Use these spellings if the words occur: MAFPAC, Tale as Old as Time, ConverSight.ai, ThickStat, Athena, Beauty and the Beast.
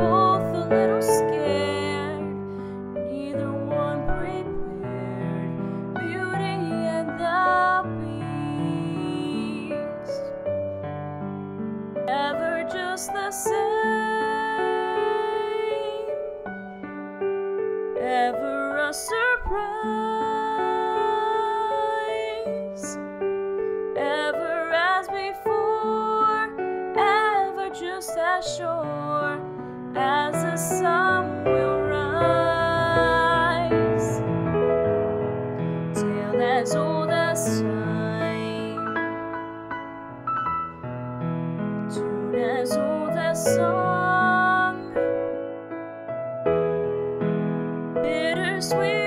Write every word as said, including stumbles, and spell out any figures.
both a little scared, neither one prepared. Beauty and the Beast, never just the same, ever a surprise, ever as before, ever just as sure as the sun will rise. Tale as old as time, tune as old as song, bittersweet.